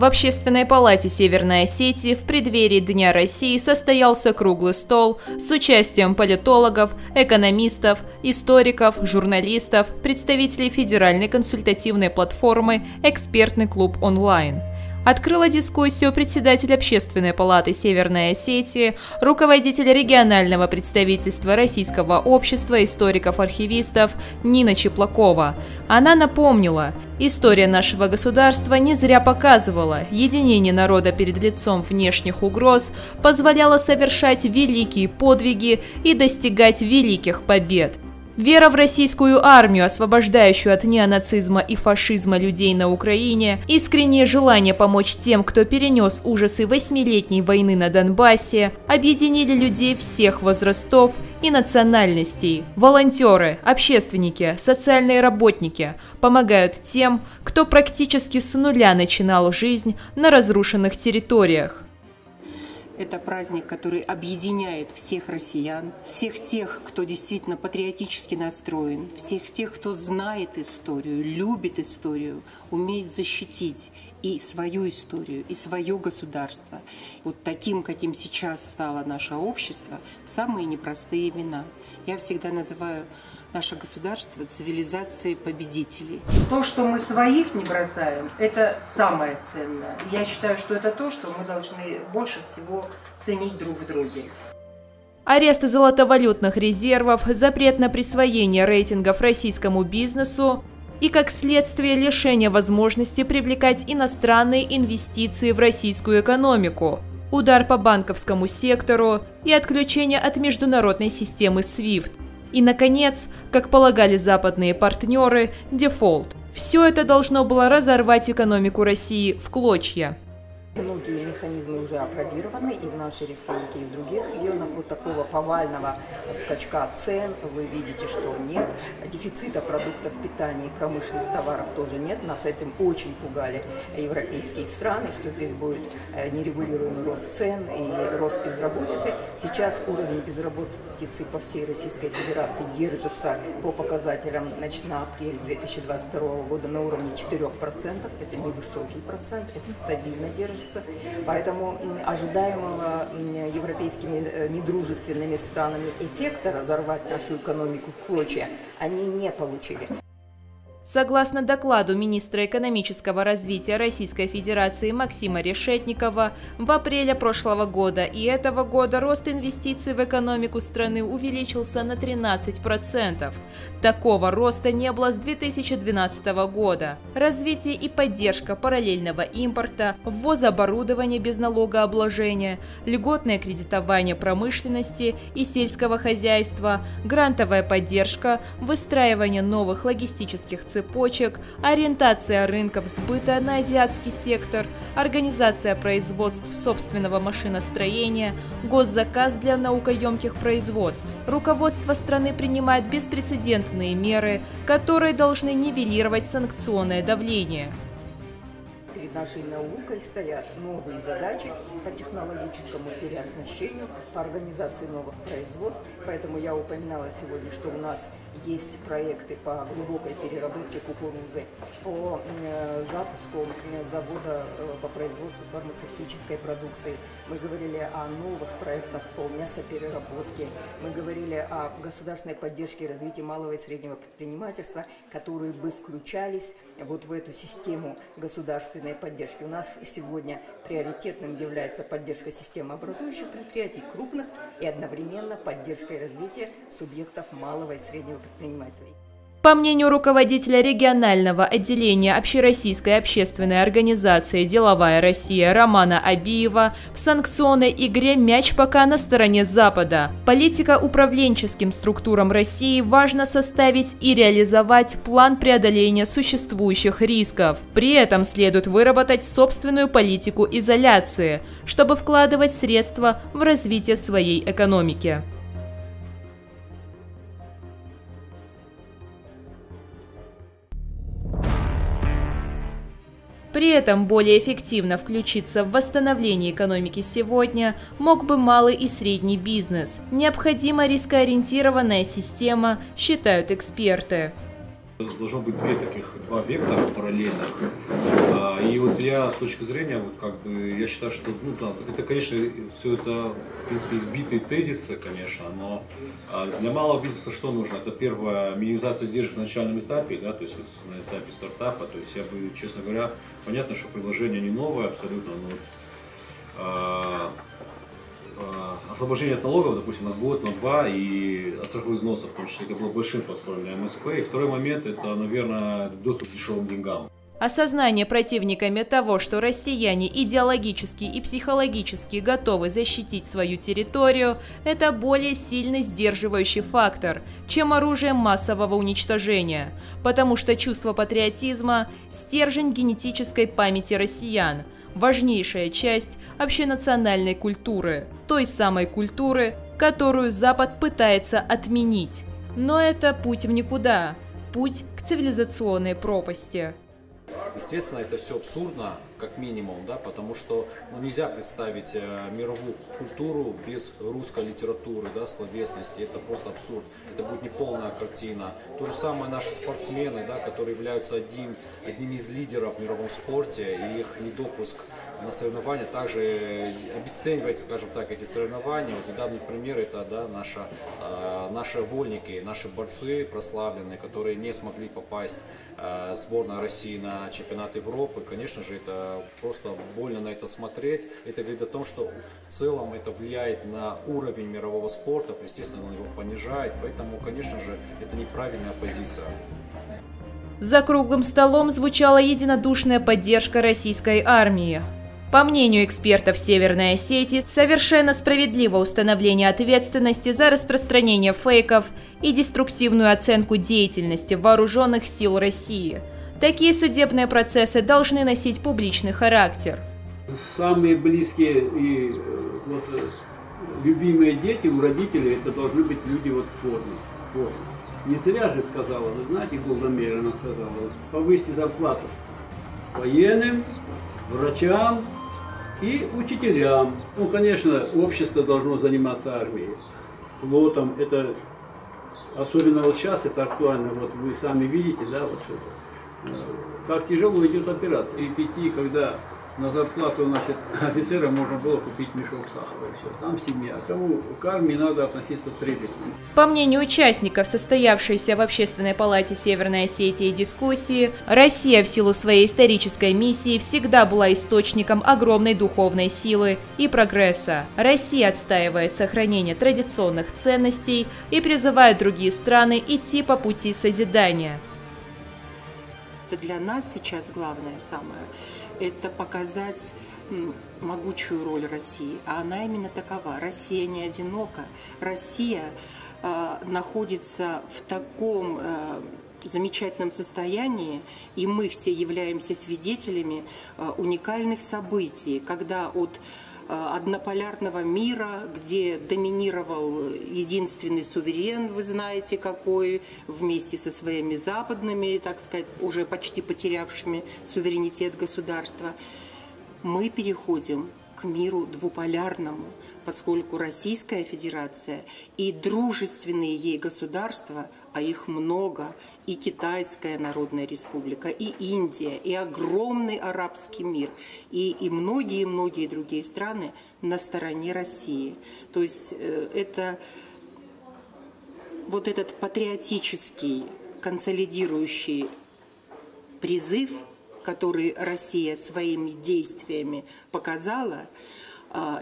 В Общественной палате Северной Осетии в преддверии Дня России состоялся круглый стол с участием политологов, экономистов, историков, журналистов, представителей Федеральной консультативной платформы «Экспертный клуб онлайн». Открыла дискуссию председатель Общественной палаты Северной Осетии, руководитель регионального представительства Российского общества историков-архивистов Нина Чеплакова. Она напомнила, история нашего государства не зря показывала, единение народа перед лицом внешних угроз позволяло совершать великие подвиги и достигать великих побед. Вера в российскую армию, освобождающую от неонацизма и фашизма людей на Украине, искреннее желание помочь тем, кто перенес ужасы восьмилетней войны на Донбассе, объединили людей всех возрастов и национальностей. Волонтеры, общественники, социальные работники помогают тем, кто практически с нуля начинал жизнь на разрушенных территориях. Это праздник, который объединяет всех россиян, всех тех, кто действительно патриотически настроен, всех тех, кто знает историю, любит историю, умеет защитить и свою историю, и свое государство. Вот таким, каким сейчас стало наше общество, самые непростые времена. Я всегда называю наше государство цивилизацией победителей. То, что мы своих не бросаем, это самое ценное. Я считаю, что это то, что мы должны больше всего ценить друг в друге. Арест золотовалютных резервов, запрет на присвоение рейтингов российскому бизнесу и, как следствие, лишение возможности привлекать иностранные инвестиции в российскую экономику, удар по банковскому сектору и отключение от международной системы SWIFT. И, наконец, как полагали западные партнеры, дефолт. Все это должно было разорвать экономику России в клочья. Многие механизмы уже опробированы и в нашей республике, и в других регионах. Вот такого повального скачка цен вы видите, что нет. Дефицита продуктов питания и промышленных товаров тоже нет. Нас этим очень пугали европейские страны, что здесь будет нерегулируемый рост цен и рост безработицы. Сейчас уровень безработицы по всей Российской Федерации держится по показателям, значит, на апрель 2022 года на уровне 4%. Это невысокий процент, это стабильно держится. Поэтому ожидаемого европейскими недружественными странами эффекта разорвать нашу экономику в клочья они не получили. Согласно докладу министра экономического развития Российской Федерации Максима Решетникова, в апреле прошлого года и этого года рост инвестиций в экономику страны увеличился на 13%. Такого роста не было с 2012 года. Развитие и поддержка параллельного импорта, ввоз оборудования без налогообложения, льготное кредитование промышленности и сельского хозяйства, грантовая поддержка, выстраивание новых логистических цепочек, ориентация рынков сбыта на азиатский сектор, организация производств собственного машиностроения, госзаказ для наукоемких производств. Руководство страны принимает беспрецедентные меры, которые должны нивелировать санкционное давление. Перед нашей наукой стоят новые задачи по технологическому переоснащению, по организации новых производств. Поэтому я упоминала сегодня, что у нас есть проекты по глубокой переработке кукурузы, по запуску завода по производству фармацевтической продукции. Мы говорили о новых проектах по мясопереработке. Мы говорили о государственной поддержке и развитии малого и среднего предпринимательства, которые бы включались вот в эту систему государственной поддержки. У нас сегодня приоритетным является поддержка системообразующих предприятий, крупных, и одновременно поддержка и развитие субъектов малого и среднего предпринимательства. По мнению руководителя регионального отделения Общероссийской общественной организации «Деловая Россия» Романа Абиева, в санкционной игре мяч пока на стороне Запада. Политика управленческим структурам России важно составить и реализовать план преодоления существующих рисков. При этом следует выработать собственную политику изоляции, чтобы вкладывать средства в развитие своей экономики. При этом более эффективно включиться в восстановление экономики сегодня мог бы малый и средний бизнес. Необходима рискоориентированная система, считают эксперты. Должно быть два вектора параллельных. И вот я с точки зрения, вот как бы, я считаю, что ну, да, это, конечно, все это, в принципе, избитые тезисы, конечно, но для малого бизнеса что нужно? Это первое, минимизация издержек на начальном этапе, да, то есть вот, на этапе стартапа. То есть я бы, честно говоря, понятно, что предложение не новое абсолютно, но освобождение от налогов, допустим, на год, на два, и от страховых взносов, в том числе, это было большим подспорьем для МСП. И второй момент – это, наверное, доступ к дешевым деньгам. Осознание противниками того, что россияне идеологически и психологически готовы защитить свою территорию, это более сильный сдерживающий фактор, чем оружие массового уничтожения, потому что чувство патриотизма – стержень генетической памяти россиян, важнейшая часть общенациональной культуры, той самой культуры, которую Запад пытается отменить. Но это путь в никуда, путь к цивилизационной пропасти. Естественно, это все абсурдно, как минимум, да, потому что ну, нельзя представить мировую культуру без русской литературы, да, словесности, это просто абсурд, это будет неполная картина. То же самое наши спортсмены, да, которые являются одним из лидеров в мировом спорте, и их недопуск на соревнования также обесценивать, скажем так, эти соревнования. Вот недавний пример – это да, наши вольники, наши борцы прославленные, которые не смогли попасть в сборную России на чемпионат Европы. Конечно же, это просто больно на это смотреть. Это говорит о том, что в целом это влияет на уровень мирового спорта, естественно, он его понижает, поэтому, конечно же, это неправильная позиция. За круглым столом звучала единодушная поддержка российской армии. По мнению экспертов Северной Осетии, совершенно справедливо установление ответственности за распространение фейков и деструктивную оценку деятельности вооруженных сил России. Такие судебные процессы должны носить публичный характер. Самые близкие и вот, любимые дети у родителей это должны быть люди вот в форме. Не зря же сказала, вы знаете, благонамеренно сказала, повысьте зарплату военным, врачам и учителям. Ну, конечно, общество должно заниматься армией, флотом. Это особенно вот сейчас это актуально. Вот вы сами видите, да, вот это. Как тяжело идет операция. И пяти, когда на зарплату значит, офицера можно было купить мешок сахара. И все. Там семья. Кому к армии надо относиться трепетно. По мнению участников, состоявшейся в Общественной палате Северной Осетии дискуссии, Россия в силу своей исторической миссии всегда была источником огромной духовной силы и прогресса. Россия отстаивает сохранение традиционных ценностей и призывает другие страны идти по пути созидания. Для нас сейчас главное самое – это показать могучую роль России, а она именно такова. Россия не одинока, Россия находится в таком замечательном состоянии, и мы все являемся свидетелями уникальных событий, когда от однополярного мира, где доминировал единственный суверен, вы знаете какой, вместе со своими западными, так сказать, уже почти потерявшими суверенитет государства, мы переходим к миру двуполярному, поскольку Российская Федерация и дружественные ей государства, а их много, и Китайская Народная Республика, и Индия, и огромный арабский мир, и многие-многие другие страны на стороне России. То есть это вот этот патриотический, консолидирующий призыв, который Россия своими действиями показала,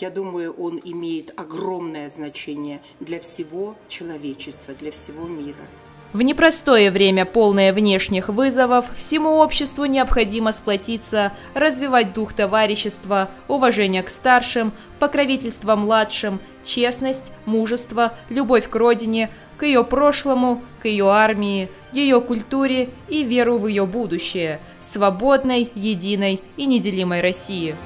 я думаю, он имеет огромное значение для всего человечества, для всего мира. В непростое время, полное внешних вызовов, всему обществу необходимо сплотиться, развивать дух товарищества, уважение к старшим, покровительство младшим, честность, мужество, любовь к родине, к ее прошлому, к ее армии, ее культуре и веру в ее будущее, свободной, единой и неделимой России.